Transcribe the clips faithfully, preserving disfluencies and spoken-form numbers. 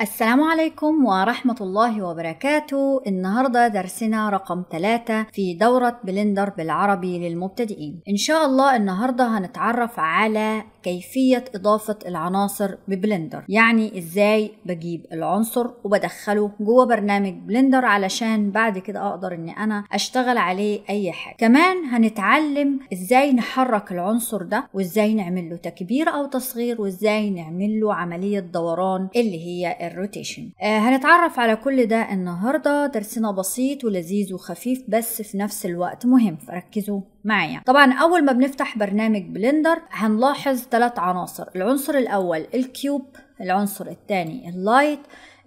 السلام عليكم ورحمة الله وبركاته. النهاردة درسنا رقم ثلاثة في دورة بلندر بالعربي للمبتدئين. إن شاء الله النهاردة هنتعرف على كيفية إضافة العناصر ببلندر، يعني إزاي بجيب العنصر وبدخله جوه برنامج بلندر علشان بعد كده أقدر إن أنا أشتغل عليه أي حاجة. كمان هنتعلم إزاي نحرك العنصر ده، وإزاي نعمل له تكبير أو تصغير، وإزاي نعمل له عملية دوران اللي هي الروتيشن. آه هنتعرف على كل ده النهاردة. درسنا بسيط ولذيذ وخفيف بس في نفس الوقت مهم، فركزوا معايا. طبعا أول ما بنفتح برنامج بلندر هنلاحظ ثلاث عناصر، العنصر الأول الكيوب، العنصر الثاني اللايت،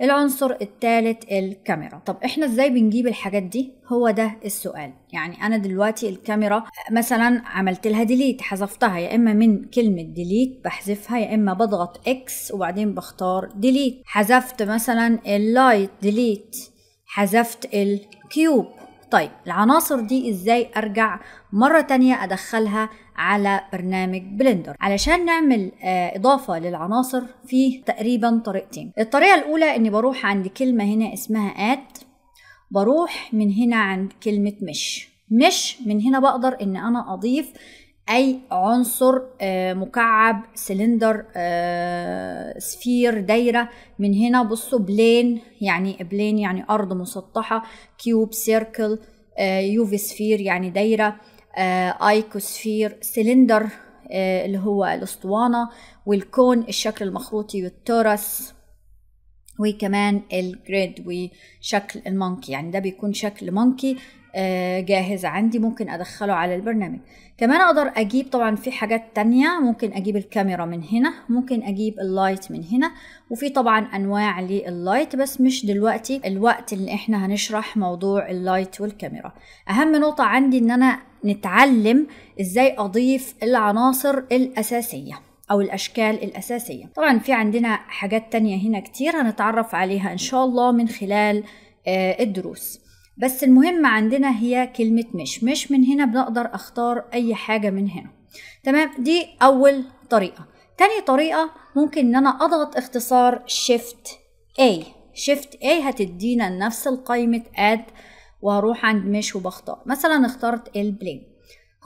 العنصر الثالث الكاميرا. طب احنا ازاي بنجيب الحاجات دي؟ هو ده السؤال. يعني انا دلوقتي الكاميرا مثلا عملت لها ديليت، حذفتها يا اما من كلمه ديليت بحذفها، يا اما بضغط اكس وبعدين بختار ديليت. حذفت مثلا اللايت ديليت، حذفت الكيوب. طيب العناصر دي ازاي ارجع مرة تانية ادخلها على برنامج بلندر؟ علشان نعمل اضافة للعناصر فيه تقريبا طريقتين. الطريقة الاولى اني بروح عند كلمة هنا اسمها اد، بروح من هنا عند كلمة مش مش من هنا بقدر ان انا اضيف اي عنصر، مكعب، سلندر، سفير، دايرة. من هنا بصوا بلين، يعني بلين يعني ارض مسطحة، كيوب سيركل، يوفي سفير يعني دايرة، ايكوسفير، سلندر اللي هو الاسطوانة، والكون الشكل المخروطي والتورس، وكمان الجريد وشكل المونكي، يعني ده بيكون شكل مونكي جاهز عندي ممكن ادخله على البرنامج. كمان اقدر اجيب طبعا في حاجات تانية، ممكن اجيب الكاميرا من هنا، ممكن اجيب اللايت من هنا، وفي طبعا انواع لللايت بس مش دلوقتي الوقت اللي احنا هنشرح موضوع اللايت والكاميرا. اهم نقطة عندي ان انا نتعلم ازاي اضيف العناصر الاساسية او الاشكال الاساسية. طبعا في عندنا حاجات تانية هنا كتير هنتعرف عليها ان شاء الله من خلال الدروس، بس المهم عندنا هي كلمة مش مش من هنا بنقدر اختار اي حاجة من هنا. تمام، دي اول طريقة. تاني طريقة ممكن ان انا اضغط اختصار Shift A. Shift A هتدينا نفس القائمة اد، وهروح عند مش وبختار مثلا اخترت البلين،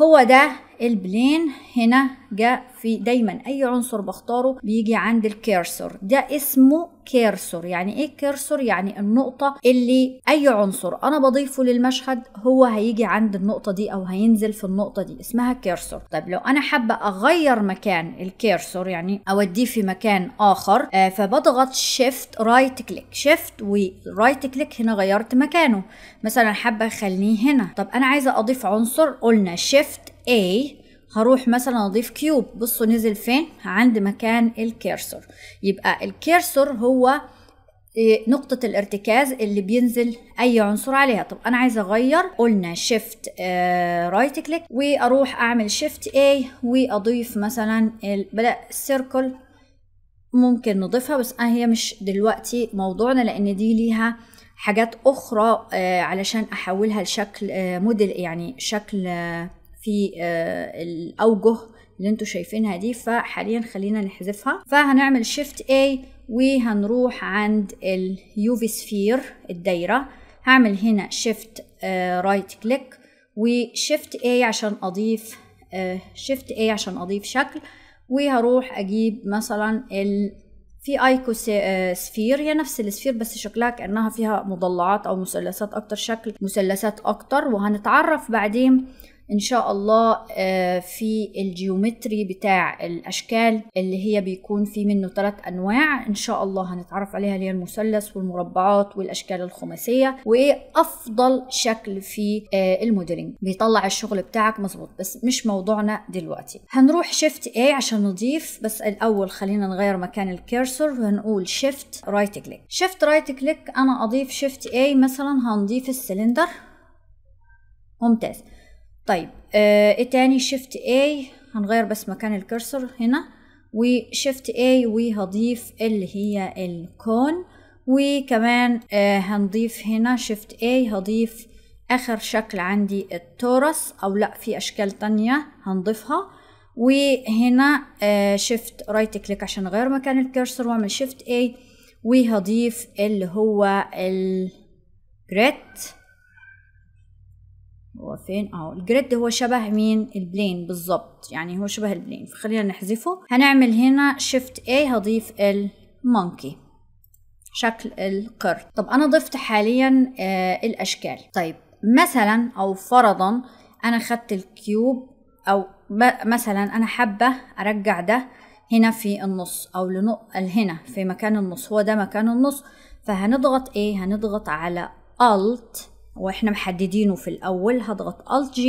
هو ده البلين. هنا جاء في دايما اي عنصر بختاره بيجي عند الكيرسور، ده اسمه كيرسور. يعني ايه كيرسور؟ يعني النقطة اللي اي عنصر انا بضيفه للمشهد هو هيجي عند النقطة دي او هينزل في النقطة دي، اسمها كيرسور. طيب لو انا حابة اغير مكان الكيرسور، يعني اوديه في مكان اخر، آه فبضغط شيفت رايت كليك، شيفت ورايت كليك، هنا غيرت مكانه. مثلا حابة اخليه هنا، طب انا عايزة اضيف عنصر، قلنا شيفت A، هروح مثلا اضيف كيوب. بصوا نزل فين؟ عند مكان الكيرسور. يبقى الكيرسور هو نقطة الارتكاز اللي بينزل اي عنصر عليها. طب انا عايزة اغير، قلنا شيفت رايت كليك واروح اعمل شيفت A واضيف مثلا بلا السيركل، ممكن نضيفها بس هي مش دلوقتي موضوعنا لان دي ليها حاجات اخرى علشان احولها لشكل موديل، يعني شكل في الاوجه اللي انتوا شايفينها دي، فحاليا خلينا نحذفها. فهنعمل شيفت A وهنروح عند اليوفي سفير الدايره، هعمل هنا شيفت رايت كليك وشيفت A عشان اضيف شيفت A عشان اضيف شكل، وهروح اجيب مثلا في ايكو سفير، هي نفس السفير بس شكلها كانها فيها مضلعات او مثلثات اكتر، شكل مثلثات اكتر، وهنتعرف بعدين ان شاء الله في الجيومتري بتاع الاشكال اللي هي بيكون في منه ثلاث انواع ان شاء الله هنتعرف عليها، اللي هي المثلث والمربعات والاشكال الخماسيه، وايه افضل شكل في الموديلنج بيطلع الشغل بتاعك مظبوط، بس مش موضوعنا دلوقتي. هنروح شيفت A عشان نضيف، بس الاول خلينا نغير مكان الكيرسور وهنقول شيفت رايت كليك. شيفت رايت كليك انا اضيف شيفت A مثلا، هنضيف السلندر. ممتاز. طيب ايه تاني؟ شيفت A، هنغير بس مكان الكرسور هنا، وشيفت A وهضيف اللي هي الكون، وكمان آه هنضيف هنا شيفت A، هضيف اخر شكل عندي التورس، او لا في اشكال تانية هنضيفها. وهنا آه شيفت رايت كليك عشان اغير مكان الكرسور واعمل شيفت A وهضيف اللي هو الجريد. هو فين اهو الجريد؟ هو شبه مين؟ البلين بالظبط، يعني هو شبه البلين، فخلينا نحذفه. هنعمل هنا شيفت A، هضيف المونكي شكل القرد. طب انا ضفت حاليا آه الاشكال. طيب مثلا او فرضا انا خدت الكيوب، او مثلا انا حابه ارجع ده هنا في النص، او لنقل هنا في مكان النص، هو ده مكان النص. فهنضغط ايه؟ هنضغط على Alt واحنا محددينه في الاول، هضغط Alt G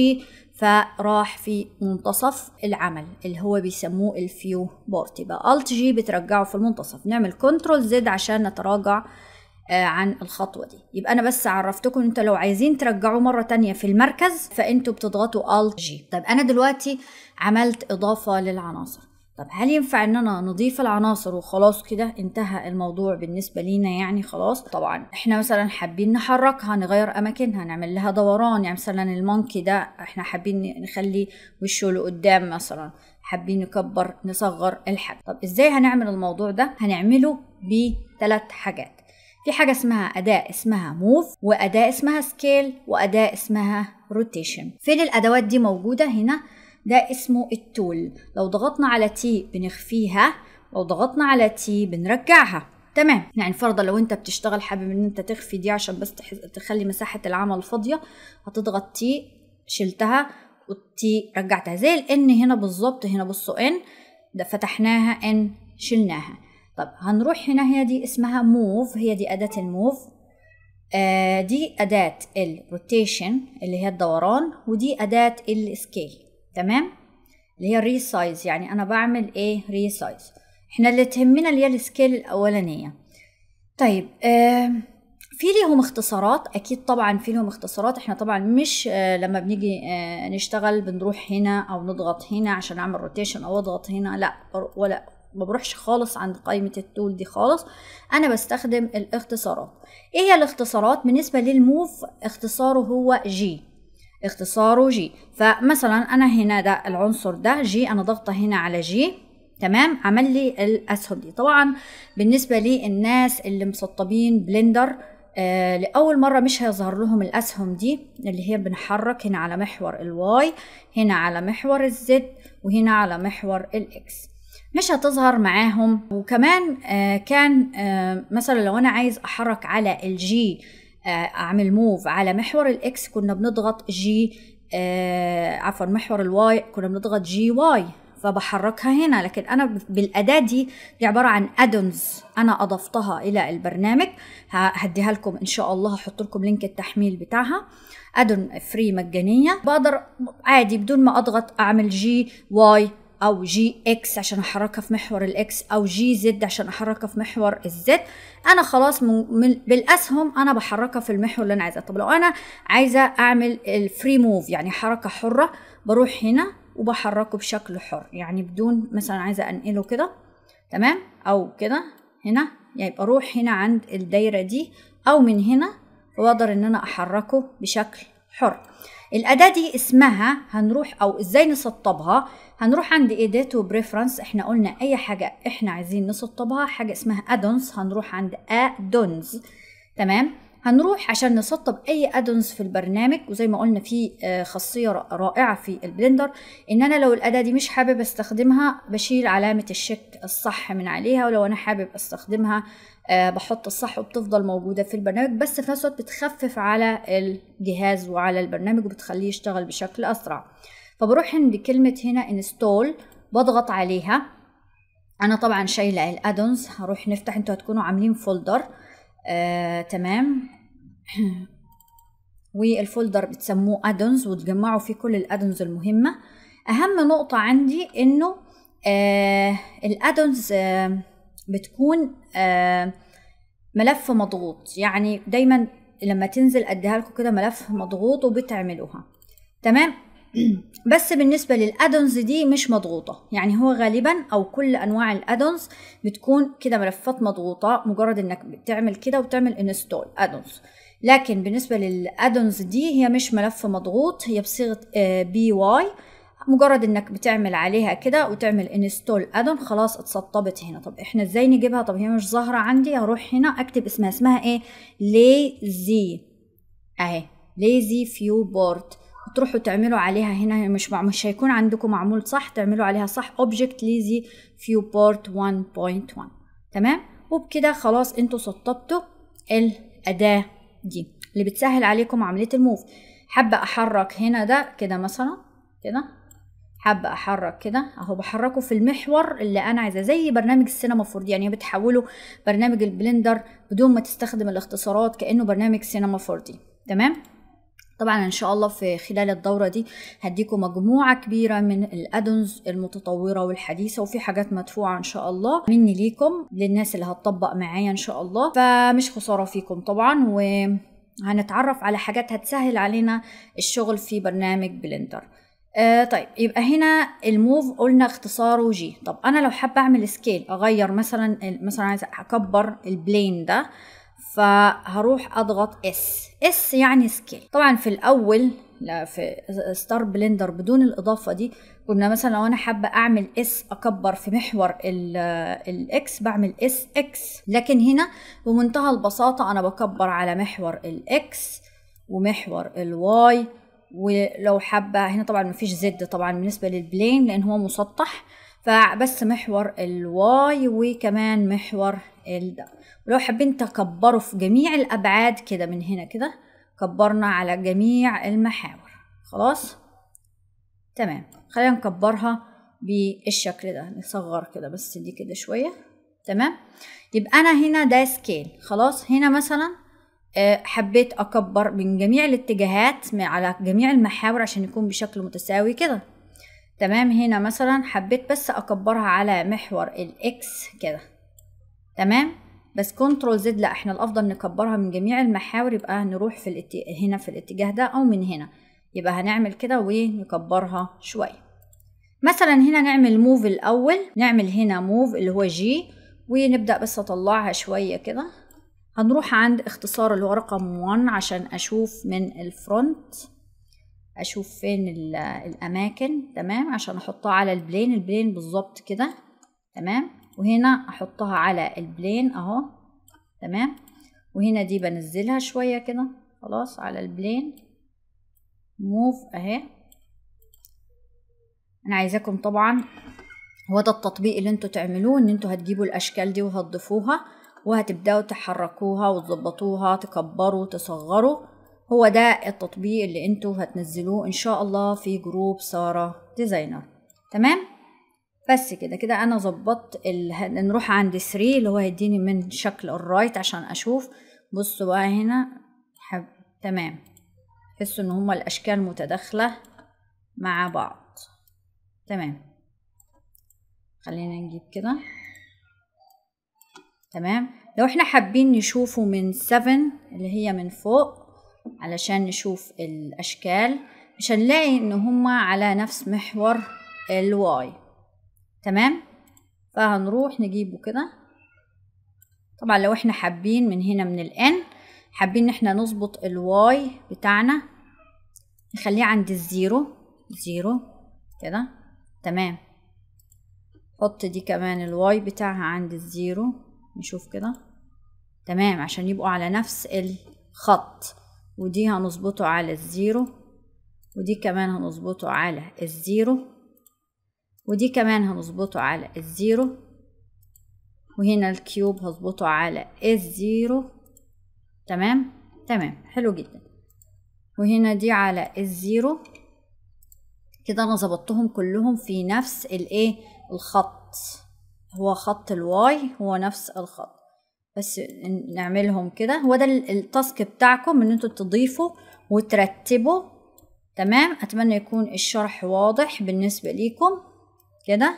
فراح في منتصف العمل اللي هو بيسموه الفيو بورت. يبقى Alt G بترجعه في المنتصف. نعمل Ctrl Z عشان نتراجع عن الخطوة دي. يبقى أنا بس عرفتكم أنتوا لو عايزين ترجعوا مرة تانية في المركز فأنتوا بتضغطوا Alt G. طيب أنا دلوقتي عملت إضافة للعناصر. طب هل ينفع أننا نضيف العناصر وخلاص كده انتهى الموضوع بالنسبة لينا؟ يعني خلاص طبعا احنا مثلا حابين نحركها، نغير أماكنها، نعمل لها دوران. يعني مثلا المونكي ده احنا حابين نخلي وشه لقدام مثلا، حابين نكبر نصغر الحجم. طب ازاي هنعمل الموضوع ده؟ هنعمله بثلاث حاجات. في حاجة اسمها أداة اسمها موف، وأداة اسمها سكيل، وأداة اسمها روتيشن. فين الأدوات دي موجودة؟ هنا. ده اسمه التول. لو ضغطنا على تي بنخفيها، لو ضغطنا على تي بنرجعها. تمام. يعني فرضا لو انت بتشتغل حابب ان انت تخفي دي عشان بس تخلي مساحة العمل فاضية، هتضغط تي شلتها والتي رجعتها. زي الان هنا بالظبط، هنا بصوا ان ده فتحناها ان شلناها. طب هنروح هنا، هي دي اسمها موف، هي دي أداة الموف. آه دي أداة الروتيشن اللي هي الدوران، ودي أداة السكيل. تمام، اللي هي الريسايز. يعني أنا بعمل إيه؟ ريسايز. إحنا اللي تهمنا اللي هي السكيل الأولانية. طيب آه في ليهم اختصارات؟ أكيد طبعا في ليهم اختصارات. إحنا طبعا مش آه لما بنيجي آه نشتغل بنروح هنا أو نضغط هنا عشان أعمل روتيشن أو أضغط هنا، لا، ولا ما بروحش خالص عند قائمة التول دي خالص. أنا بستخدم الاختصارات. إيه هي الاختصارات؟ بالنسبة للموف اختصاره هو جي، اختصاره جي. فمثلا أنا هنا ده العنصر ده جي، أنا ضغطة هنا على جي، تمام، عمل لي الأسهم دي. طبعا بالنسبة للناس اللي مسطبين بلندر آه لأول مرة مش هيظهر لهم الأسهم دي، اللي هي بنحرك هنا على محور الواي، هنا على محور الزد، وهنا على محور الإكس، مش هتظهر معاهم. وكمان آه كان آه مثلا لو انا عايز احرك على الجي آه اعمل موف على محور الاكس، كنا بنضغط جي آه عفوا محور الواي، كنا بنضغط جي واي فبحركها هنا. لكن انا بالاداه دي دي عباره عن ادونز انا اضفتها الى البرنامج، هديها لكم ان شاء الله، هحط لكم لينك التحميل بتاعها، ادون فري مجانيه. بقدر عادي بدون ما اضغط اعمل جي واي او جي اكس عشان احركها في محور الاكس، او جي زد عشان احركها في محور الزد. انا خلاص بالاسهم انا بحركها في المحور اللي انا عايزاه. طب لو انا عايزه اعمل الفري موف يعني حركه حره، بروح هنا وبحركه بشكل حر، يعني بدون مثلا عايزه انقله كده، تمام، او كده هنا، يعني بروح هنا عند الدايره دي او من هنا، واقدر ان انا احركه بشكل حر. الأداة دي اسمها هنروح، أو إزاي نسطبها، هنروح عند إيديت وبريفرنس. إحنا قلنا أي حاجة إحنا عايزين نسطبها، حاجة اسمها أدونز، هنروح عند أدونز، تمام. هنروح عشان نسطب أي أدونز في البرنامج. وزي ما قلنا في خاصية رائعة في البلندر، إن أنا لو الأداة دي مش حابب أستخدمها بشيل علامة الشك الصح من عليها، ولو أنا حابب أستخدمها أه بحط الصح، وبتفضل موجودة في البرنامج، بس في نفس الوقت بتخفف على الجهاز وعلى البرنامج وبتخليه يشتغل بشكل أسرع. فبروح عند كلمة هنا انستول، بضغط عليها. أنا طبعا شايلة الأدونز، هروح نفتح، انتوا هتكونوا عاملين فولدر آه، تمام والفولدر بتسموه أدونز، وتجمعوا فيه كل الأدونز المهمة. أهم نقطة عندي إنه آه الأدونز آه بتكون آه ملف مضغوط، يعني دايما لما تنزل أديها لكم كده ملف مضغوط وبتعملوها، تمام. بس بالنسبة للأدونز دي مش مضغوطة، يعني هو غالبا أو كل أنواع الأدونز بتكون كده ملفات مضغوطة، مجرد إنك بتعمل كده وتعمل انستول أدونز. لكن بالنسبة للأدونز دي هي مش ملف مضغوط، هي بصيغة بي واي مجرد انك بتعمل عليها كده وتعمل انستول ادون خلاص اتسطبت هنا. طب احنا ازاي نجيبها؟ طب هي مش ظاهره عندي، هروح هنا اكتب اسمها، اسمها ايه؟ ليزي، اهي ليزي فيو بورد، تروحوا تعملوا عليها هنا. هي مش مش هيكون عندكم معمول صح، تعملوا عليها صح Object Lazy Few Board واحد نقطة واحد. تمام، وبكده خلاص انتوا سطبتوا الأداة دي اللي بتسهل عليكم عملية الموف. حابة أحرك هنا ده كده مثلا، كده حابة أحرك كده أهو، بحركه في المحور اللي أنا عايزاه، زي برنامج السينما فور دي. يعني بتحوله برنامج البلندر بدون ما تستخدم الاختصارات كأنه برنامج سينما فور دي. تمام، طبعا ان شاء الله في خلال الدورة دي هديكم مجموعة كبيرة من الادونز المتطورة والحديثة، وفي حاجات مدفوعة ان شاء الله مني ليكم للناس اللي هتطبق معايا ان شاء الله، فمش خسارة فيكم طبعا. وهنتعرف على حاجات هتسهل علينا الشغل في برنامج بلندر. آه طيب، يبقى هنا الموف قلنا اختصاره جي. طب انا لو حابة اعمل سكيل اغير مثلا، مثلا عايزة اكبر البلين ده، فهروح اضغط اس، اس يعني سكيل. طبعا في الاول لا في ستار بلندر بدون الاضافه دي كنا مثلا لو انا حابه اعمل اس اكبر في محور الاكس بعمل اس اكس، لكن هنا بمنتهى البساطه انا بكبر على محور الاكس ومحور الواي، ولو حابه هنا طبعا مفيش زد طبعا بالنسبه للبلين لان هو مسطح، فبس محور الواي وكمان محور ال ده. ولو حابين تكبروا في جميع الابعاد كده من هنا كده كبرنا على جميع المحاور خلاص. تمام، خلينا نكبرها بالشكل ده، نصغر كده بس دي كده شويه. تمام، يبقى انا هنا ده سكيل خلاص. هنا مثلا حبيت اكبر من جميع الاتجاهات على جميع المحاور عشان يكون بشكل متساوي كده. تمام، هنا مثلا حبيت بس اكبرها على محور الاكس كده. تمام، بس كنترول زد لا، احنا الافضل نكبرها من جميع المحاور، يبقى هنروح في الات... هنا في الاتجاه ده او من هنا، يبقى هنعمل كده ونكبرها شويه. مثلا هنا نعمل موف الاول، نعمل هنا موف اللي هو جي ونبدا بس اطلعها شويه كده. هنروح عند اختصار اللي هو رقم واحد عشان اشوف من الفرونت اشوف فين الاماكن. تمام، عشان احطها على البلين، البلين بالظبط كده. تمام، وهنا احطها على البلين اهو. تمام، وهنا دي بنزلها شويه كده خلاص على البلين موف اهي. انا عايزاكم طبعا هو ده التطبيق اللي انتوا تعملوه، ان انتوا هتجيبوا الاشكال دي وهتضيفوها وهتبداوا تحركوها وتظبطوها، تكبروا تصغروا. هو ده التطبيق اللي انتوا هتنزلوه ان شاء الله في جروب سارة ديزاينر. تمام، بس كده كده انا ظبطت ال... نروح عند ثلاثة اللي هو هيديني من شكل الرايت عشان اشوف. بصوا بقى هنا حب... تمام، تحسوا ان هما الاشكال متداخله مع بعض. تمام، خلينا نجيب كده. تمام، لو احنا حابين نشوفه من سبعة اللي هي من فوق علشان نشوف الاشكال، مش هنلاقي ان هما على نفس محور الواي. تمام، فهنروح نجيبه كده. طبعا لو احنا حابين من هنا من الان حابين ان احنا نظبط الواي بتاعنا نخليه عند الزيرو زيرو كده. تمام، حط دي كمان الواي بتاعها عند الزيرو نشوف كده. تمام، عشان يبقوا على نفس الخط، ودي هنظبطه على الزيرو، ودي كمان هنظبطه على الزيرو، ودي كمان هنظبطه على الزيرو، وهنا الكيوب هظبطه على الزيرو. تمام، تمام، حلو جدا. وهنا دي على الزيرو كده. انا ظبطتهم كلهم في نفس الايه الخط، هو خط الواي هو نفس الخط، بس نعملهم كده. هو ده التاسك بتاعكم ان انتوا تضيفوا وترتبوا. تمام، اتمنى يكون الشرح واضح بالنسبة ليكم كده.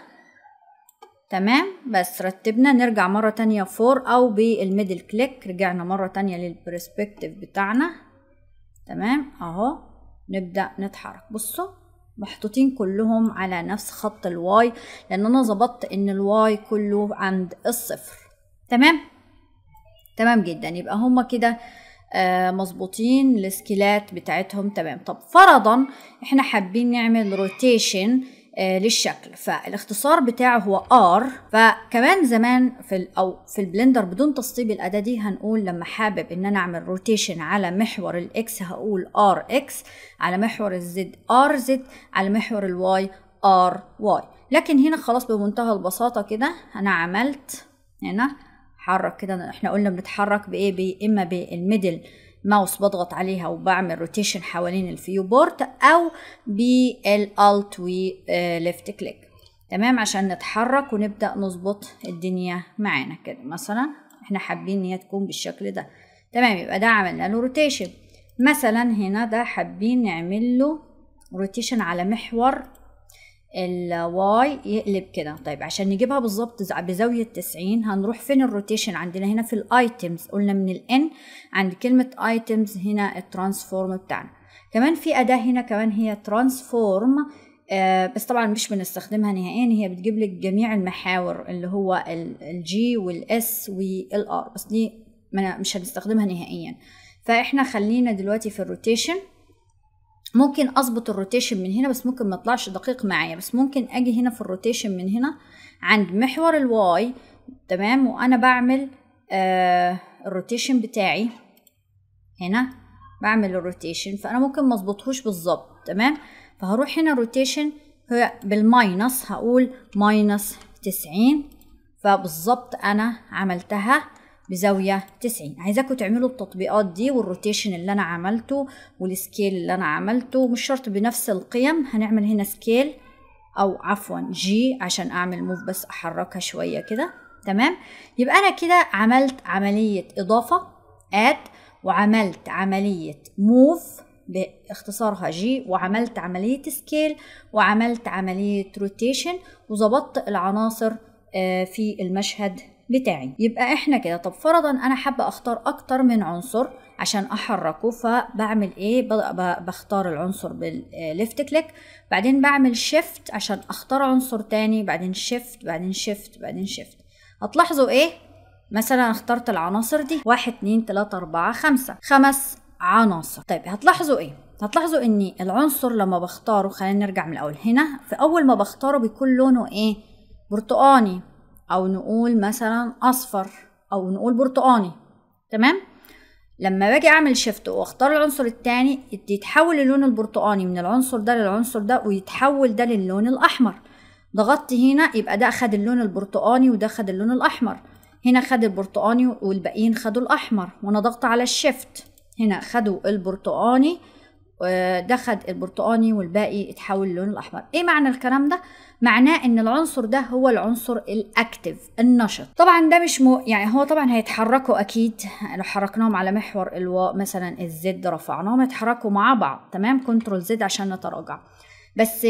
تمام، بس رتبنا. نرجع مرة تانية فور او بالميدل كليك، رجعنا مرة تانية للبرسبكتيف بتاعنا. تمام، اهو نبدأ نتحرك. بصوا محطوطين كلهم على نفس خط الواي، لان انا ظبطت ان الواي كله عند الصفر. تمام، تمام جدا. يبقى هما كده مظبوطين، السكيلات بتاعتهم تمام. طب فرضا احنا حابين نعمل روتيشن للشكل، فالاختصار بتاعه هو R. فكمان زمان في او في البلندر بدون تسطيب الاداه دي هنقول لما حابب ان انا اعمل روتيشن على محور الاكس هقول R X، على محور الزد R Z، على محور الواي R Y. لكن هنا خلاص بمنتهى البساطه كده انا عملت هنا حرك كده، احنا قلنا بنتحرك بايه، اما بالميدل ماوس بضغط عليها وبعمل روتيشن حوالين الفيو بورد، او بالالت وليفت كليك تمام عشان نتحرك ونبدا نظبط الدنيا معانا كده. مثلا احنا حابين ان هي تكون بالشكل ده تمام، يبقى ده عملنا له روتيشن. مثلا هنا ده حابين نعمل له روتيشن على محور الواي يقلب كده. طيب عشان نجيبها بالظبط بزاويه تسعين هنروح فين الروتيشن، عندنا هنا في الايتمز، قلنا من الان عند كلمه ايتمز هنا الترانسفورم بتاعنا. كمان في اداه هنا كمان هي ترانسفورم آه بس طبعا مش بنستخدمها نهائيا، هي بتجيب لك جميع المحاور اللي هو الجي والاس والار، بس دي مش هنستخدمها نهائيا. فاحنا خلينا دلوقتي في الروتيشن. ممكن اظبط الروتيشن من هنا بس ممكن ما يطلعش دقيق معايا، بس ممكن اجي هنا في الروتيشن من هنا عند محور الواي تمام، وانا بعمل آه الروتيشن بتاعي هنا بعمل الروتيشن، فانا ممكن ما اظبطهوش بالظبط تمام. فهروح هنا روتيشن بالماينس هقول ماينس تسعين، فبالظبط انا عملتها بزاوية تسعين. عايزاكم تعملوا التطبيقات دي والروتيشن اللي انا عملته والسكيل اللي انا عملته، مش شرط بنفس القيم، هنعمل هنا سكيل او عفوا جي عشان اعمل موف بس احركها شوية كده تمام. يبقى انا كده عملت عملية اضافة اد، وعملت عملية موف باختصارها جي، وعملت عملية سكيل، وعملت عملية روتيشن، وظبطت العناصر في المشهد بتاعي. يبقى احنا كده. طب فرضا انا حابه اختار اكتر من عنصر عشان احركه، فبعمل ايه، بختار العنصر بالليفت كليك، بعدين بعمل شيفت عشان اختار عنصر تاني، بعدين شيفت بعدين شيفت بعدين شيفت. هتلاحظوا ايه، مثلا اخترت العناصر دي واحد اتنين تلاته اربعه خمسه، خمس عناصر. طيب هتلاحظوا ايه، هتلاحظوا ان العنصر لما بختاره، خلينا نرجع من الاول، هنا في اول ما بختاره بيكون لونه ايه، برتقاني، او نقول مثلا اصفر، او نقول برتقاني تمام. لما باجي اعمل شيفت واختار العنصر الثاني يتحول اللون البرتقاني من العنصر ده للعنصر ده، ويتحول ده للون الاحمر. ضغطت هنا يبقى ده خد اللون البرتقاني وده خد اللون الاحمر، هنا خد البرتقاني والباقيين خدوا الاحمر، وانا ضغط على الشيفت هنا خدوا البرتقاني، ده خد البرتقاني والباقي اتحول للون الاحمر. ايه معنى الكلام ده؟ معناه ان العنصر ده هو العنصر الاكتف النشط. طبعا ده مش مو... يعني هو طبعا هيتحركوا اكيد، لو حركناهم على محور الوا مثلا الزد رفعناهم يتحركوا مع بعض تمام، كنترول زد عشان نتراجع. بس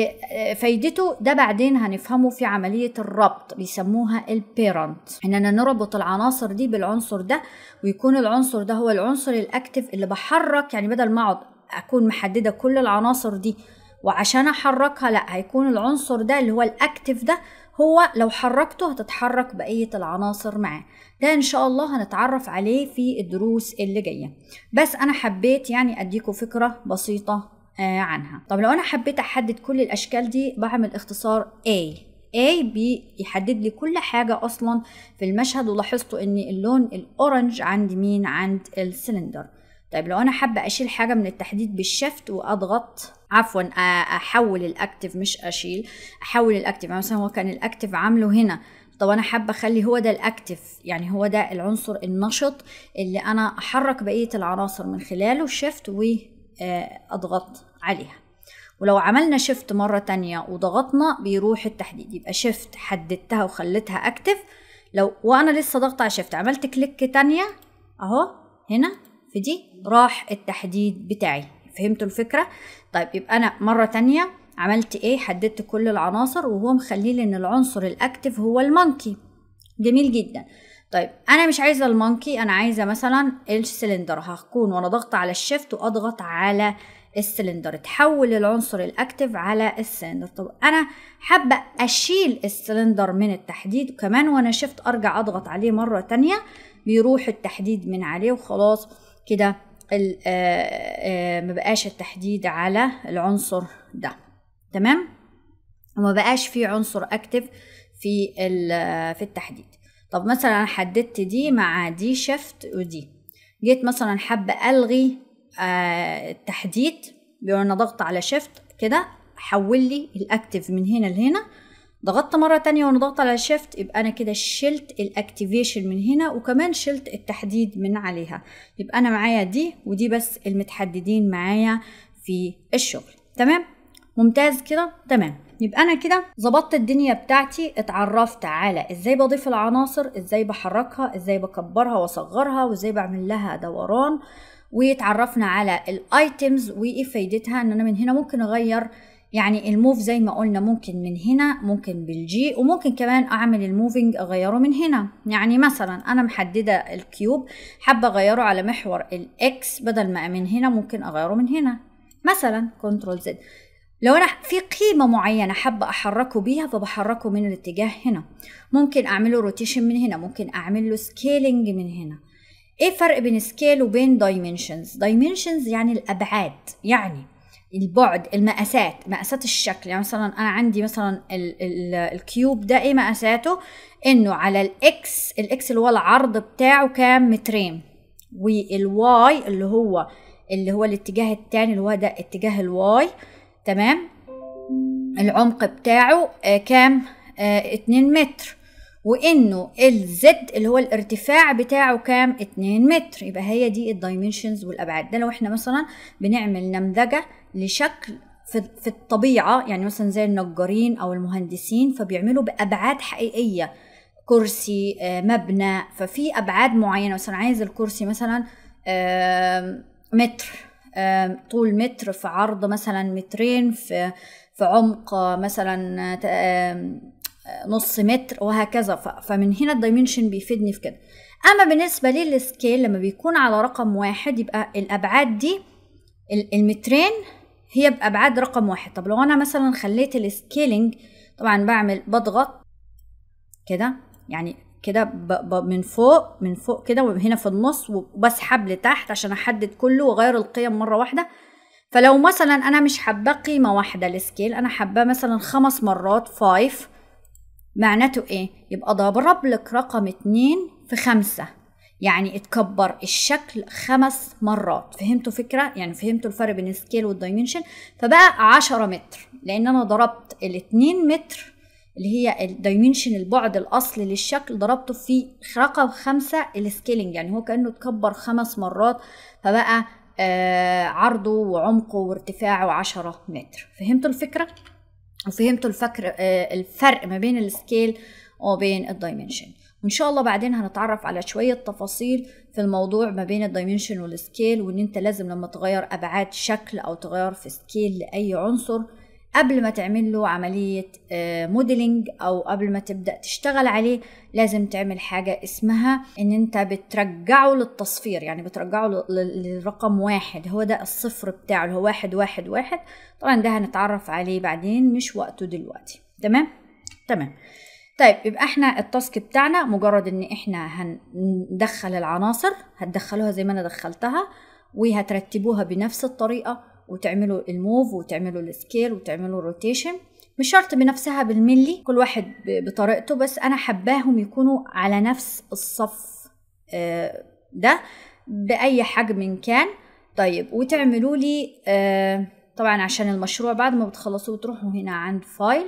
فايدته ده بعدين هنفهمه في عملية الربط، بيسموها البيرنت، اننا نربط العناصر دي بالعنصر ده، ويكون العنصر ده هو العنصر الاكتف اللي بحرك، يعني بدل ما اقعد اكون محدده كل العناصر دي وعشان احركها، لا، هيكون العنصر ده اللي هو الاكتف ده هو لو حركته هتتحرك بقيه العناصر معاه. ده ان شاء الله هنتعرف عليه في الدروس اللي جايه، بس انا حبيت يعني اديكم فكره بسيطه آه عنها. طب لو انا حبيت احدد كل الاشكال دي بعمل اختصار A. A بيحدد لي كل حاجه اصلا في المشهد، ولاحظتوا ان اللون الاورنج عند مين، عند السلندر. طيب لو انا حابه اشيل حاجه من التحديد بالشفت واضغط، عفوا احول الاكتف، مش اشيل، احول الاكتف. مثلا هو كان الاكتف عامله هنا، طب انا حابه اخلي هو ده الاكتف، يعني هو ده العنصر النشط اللي انا احرك بقيه العناصر من خلاله، شفت واضغط عليها. ولو عملنا شفت مره تانية وضغطنا بيروح التحديد، يبقى شفت حددتها وخلتها اكتف، لو وانا لسه ضغطه على شفت عملت كليك تانية اهو هنا في دي راح التحديد بتاعي. فهمتوا الفكرة؟ طيب يبقى أنا مرة تانية عملت إيه؟ حددت كل العناصر، وهو مخلي لي إن العنصر الأكتف هو المونكي. جميل جدا. طيب أنا مش عايزة المونكي، أنا عايزة مثلا السلندر، هكون وأنا ضاغطة على الشيفت وأضغط على السلندر تحول العنصر الاكتف على السلندر. طب انا حابه اشيل السلندر من التحديد كمان، وانا شفت ارجع اضغط عليه مره تانية بيروح التحديد من عليه، وخلاص كده مبقاش التحديد على العنصر ده، تمام، ومبقاش في عنصر اكتف في في التحديد. طب مثلا انا حددت دي مع دي شيفت ودي، جيت مثلا حابه الغي آه التحديد، بيقول انا ضغط على شيفت كده حول لي الاكتف من هنا لهنا، ضغطت مره تانية وانا ضغط على شيفت يبقى انا كده شلت الاكتيفيشن من هنا وكمان شلت التحديد من عليها، يبقى انا معايا دي ودي بس المتحددين معايا في الشغل. تمام، ممتاز كده، تمام. يبقى انا كده ظبطت الدنيا بتاعتي، اتعرفت على ازاي بضيف العناصر، ازاي بحركها، ازاي بكبرها واصغرها، وازاي بعمل لها دوران، واتعرفنا على الايتيمز وايه فايدتها، ان انا من هنا ممكن اغير يعني الموف زي ما قلنا، ممكن من هنا، ممكن بالجي، وممكن كمان اعمل الموفينج اغيره من هنا. يعني مثلا انا محدده الكيوب حابه اغيره على محور الاكس، بدل ما من هنا ممكن اغيره من هنا مثلا كنترول زد. لو انا في قيمه معينه حابه احركه بيها فبحركه من الاتجاه هنا، ممكن اعمله روتيشن من هنا، ممكن اعمل له سكيلنج من هنا. ايه الفرق بين سكيل وبين دايمنشنز؟ دايمنشنز يعني الابعاد، يعني البعد، المقاسات، مقاسات الشكل. يعني مثلا انا عندي مثلا ال ال الكيوب ده ايه مقاساته، انه على الاكس، الاكس اللي هو العرض بتاعه كام؟ مترين، والواي اللي هو اللي هو الاتجاه الثاني اللي هو ده اتجاه الواي، تمام، العمق بتاعه آه كام؟ آه اتنين متر، وانه الزد اللي هو الارتفاع بتاعه كام؟ اتنين متر. يبقى هي دي الدايمنشنز والابعاد. ده لو احنا مثلا بنعمل نمذجه لشكل في, في الطبيعه، يعني مثلا زي النجارين او المهندسين، فبيعملوا بابعاد حقيقيه، كرسي، آه مبنى، ففي ابعاد معينه. مثلا عايز الكرسي مثلا آه متر، طول متر، في عرض مثلا مترين، في في عمق مثلا نص متر، وهكذا. فمن هنا الدايمنشن بيفيدني في كده. اما بالنسبه للسكيل لما بيكون على رقم واحد، يبقى الابعاد دي المترين هي بابعاد رقم واحد. طب لو انا مثلا خليت السكيلنج، طبعا بعمل بضغط كده، يعني كده من فوق من فوق كده، وهنا في النص، وبسحب لتحت عشان احدد كله واغير القيم مره واحده. فلو مثلا انا مش حابه قيمه واحده للسكيل، انا حابه مثلا خمس مرات فايف، معناته ايه؟ يبقى ضرب لك رقم اتنين في خمسه، يعني اتكبر الشكل خمس مرات. فهمتوا فكره؟ يعني فهمتوا الفرق بين السكيل والدايمنشن. فبقى عشرة متر، لان انا ضربت الاتنين متر اللي هي الدايمنشن البعد الاصلي للشكل، ضربته في رقم خمسة السكيلنج، يعني هو كانه اتكبر خمس مرات، فبقى آه عرضه وعمقه وارتفاعه عشرة متر. فهمتوا الفكره؟ وفهمتوا الفكر آه الفرق ما بين السكيل وبين الدايمنشن. وان شاء الله بعدين هنتعرف على شويه تفاصيل في الموضوع ما بين الدايمنشن والسكيل، وان انت لازم لما تغير ابعاد شكل او تغير في سكيل لاي عنصر قبل ما تعمل له عملية موديلنج او قبل ما تبدأ تشتغل عليه، لازم تعمل حاجة اسمها ان انت بترجعه للتصفير، يعني بترجعه للرقم واحد، هو ده الصفر بتاعه اللي هو واحد واحد واحد. طبعا ده هنتعرف عليه بعدين، مش وقته دلوقتي. تمام تمام طيب يبقى احنا التاسك بتاعنا مجرد ان احنا هندخل العناصر، هتدخلوها زي ما انا دخلتها، وهترتبوها بنفس الطريقة، وتعملوا الموف وتعملوا السكيل وتعملوا الروتيشن، مش شرط بنفسها بالملي، كل واحد بطريقته، بس انا حباهم يكونوا على نفس الصف ده باي حجم كان. طيب وتعملوا لي طبعا عشان المشروع بعد ما بتخلصوه بتروحوا هنا عند فايل،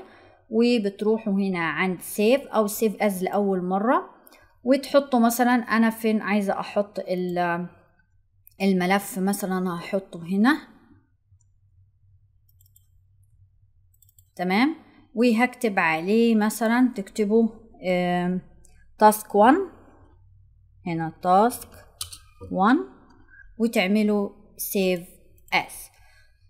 وبتروحوا هنا عند سيف او سيف از لاول مره، وتحطوا مثلا انا فين عايزه احط الملف، مثلا هحطه هنا، تمام، وهكتب عليه مثلا، تكتبوا تاسك واحد هنا، تاسك واحد، وتعملوا سيف اس.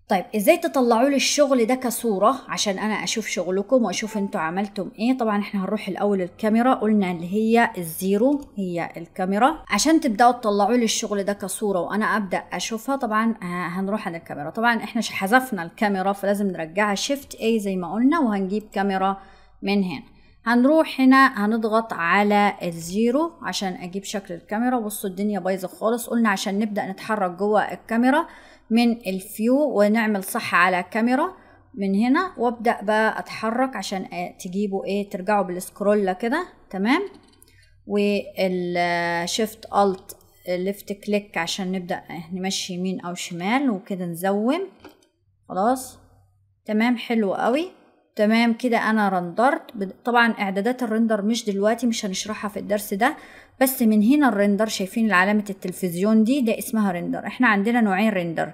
طيب ازاي تطلعوا لي الشغل ده كصوره عشان انا اشوف شغلكم واشوف انتوا عملتم ايه؟ طبعا احنا هنروح الاول الكاميرا، قلنا اللي هي الزيرو هي الكاميرا، عشان تبداوا تطلعوا لي الشغل ده كصوره وانا ابدا اشوفها. طبعا هنروح على الكاميرا، طبعا احنا حذفنا الكاميرا فلازم نرجعها شيفت اي زي ما قلنا، وهنجيب كاميرا من هنا. هنروح هنا هنضغط على الزيرو عشان اجيب شكل الكاميرا. بصوا الدنيا بايظه خالص. قلنا عشان نبدا نتحرك جوه الكاميرا من الفيو ونعمل صح على الكاميرا من هنا، وابدا بقى اتحرك عشان تجيبوا ايه، ترجعوا بالسكرولة كده تمام، والشيفت الت ليفت كليك عشان نبدا نمشي يمين او شمال وكده نزوم. خلاص تمام، حلو قوي. تمام كده انا رندرت. طبعا اعدادات الرندر مش دلوقتي، مش هنشرحها في الدرس ده، بس من هنا الرندر شايفين علامه التلفزيون دي، ده اسمها رندر. احنا عندنا نوعين رندر،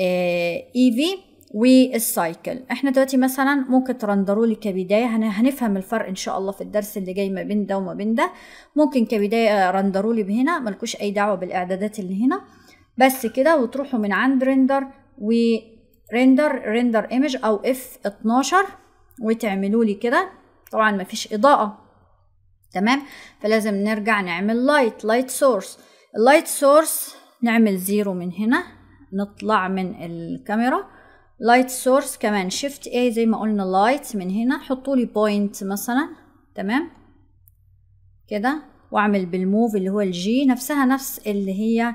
اي في والسايكل. احنا دلوقتي مثلا ممكن ترندروا لي كبدايه، هنفهم الفرق ان شاء الله في الدرس اللي جاي ما بين ده وما بين ده. ممكن كبدايه رندروا لي بهنا، ملكوش اي دعوه بالاعدادات اللي هنا، بس كده وتروحوا من عند رندر ورندر رندر ايمج او اف اتناشر وتعملوا لي كده. طبعا ما فيش اضاءه تمام، فلازم نرجع نعمل لايت لايت سورس. اللايت سورس نعمل زيرو من هنا، نطلع من الكاميرا لايت سورس كمان شيفت اي زي ما قلنا لايت من هنا، حطولي بوينت مثلا تمام كده، واعمل بالموف اللي هو الجي نفسها نفس اللي هي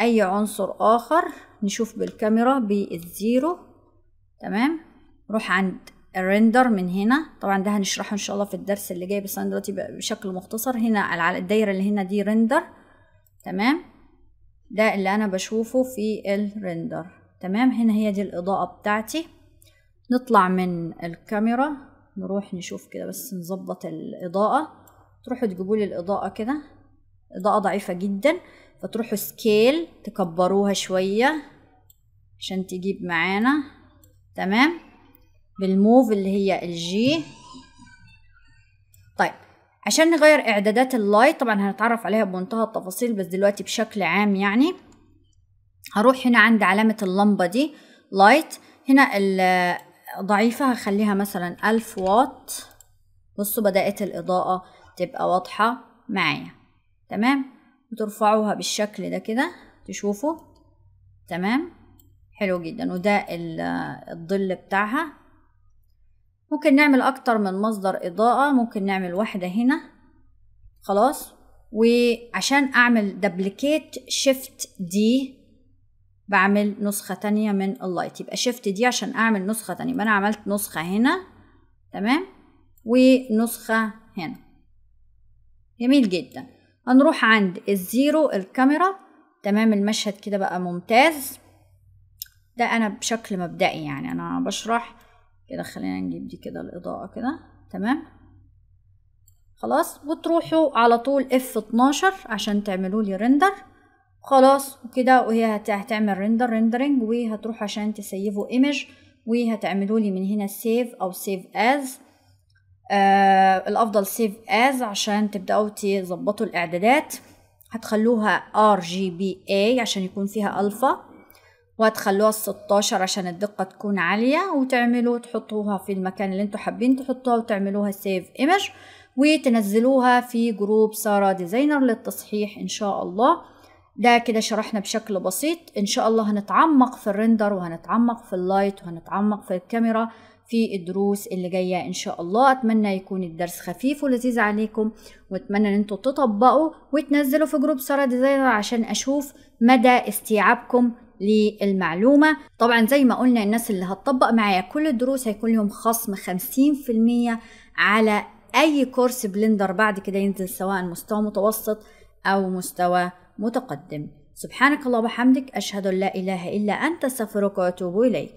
اي عنصر اخر نشوف بالكاميرا بالزيرو تمام. روح عند الرندر من هنا، طبعا ده هنشرحه ان شاء الله في الدرس اللي جاي بس انا دلوقتي بشكل مختصر. هنا على الدايره اللي هنا دي رندر تمام، ده اللي انا بشوفه في الرندر تمام. هنا هي دي الإضاءة بتاعتي. نطلع من الكاميرا نروح نشوف كده، بس نظبط الإضاءة. تروحوا تجيبوا لي الإضاءة كده، إضاءة ضعيفة جدا، فتروحوا سكيل تكبروها شوية عشان تجيب معانا تمام بالموف اللي هي الجي. طيب عشان نغير إعدادات اللايت طبعا هنتعرف عليها بمنتهى التفاصيل، بس دلوقتي بشكل عام يعني هروح هنا عند علامة اللمبة دي لايت، هنا ضعيفة هخليها مثلا ألف واط. بصوا بدأت الإضاءة تبقى واضحة معايا تمام، وترفعوها بالشكل ده كده تشوفوا تمام، حلو جدا. وده الظل بتاعها. ممكن نعمل أكتر من مصدر إضاءة، ممكن نعمل واحدة هنا خلاص. وعشان أعمل دبليكيت شيفت دي بعمل نسخة تانية من اللايت، يبقى شيفت دي عشان اعمل نسخة تانية. يبقى انا عملت نسخة هنا تمام ونسخة هنا. جميل جدا. هنروح عند الزيرو الكاميرا تمام، المشهد كده بقى ممتاز. ده انا بشكل مبدئي يعني انا بشرح كده. خلينا نجيب دي كده الاضاءة كده تمام خلاص، وتروحوا على طول اف اتناشر عشان تعملوا لي رندر خلاص وكده. وهي هتعمل رندر رندرنج، وهتروح عشان تسيفوا ايمج وهتعملوا لي من هنا سيف او سيف از. آه الافضل سيف از عشان تبداوا تظبطوا الاعدادات. هتخلوها ار جي بي اي عشان يكون فيها الفا، وهتخلوها ستاشر عشان الدقه تكون عاليه، وتعملوا تحطوها في المكان اللي انتوا حابين تحطوها وتعملوها سيف ايمج وتنزلوها في جروب سارة ديزاينر للتصحيح ان شاء الله. ده كده شرحنا بشكل بسيط. ان شاء الله هنتعمق في الرندر وهنتعمق في اللايت وهنتعمق في الكاميرا في الدروس اللي جاية ان شاء الله. اتمنى يكون الدرس خفيف ولذيذ عليكم، واتمنى ان انتوا تطبقوا وتنزلوا في جروب سارة ديزاينر عشان اشوف مدى استيعابكم للمعلومة. طبعا زي ما قلنا الناس اللي هتطبق معايا كل الدروس هيكون لهم خصم خمسين بالمية على اي كورس بلندر بعد كده ينزل، سواء مستوى متوسط او مستوى متقدم. سبحانك اللهم وبحمدك، أشهد أن لا إله إلا أنت، أستغفرك وأتوب إليك.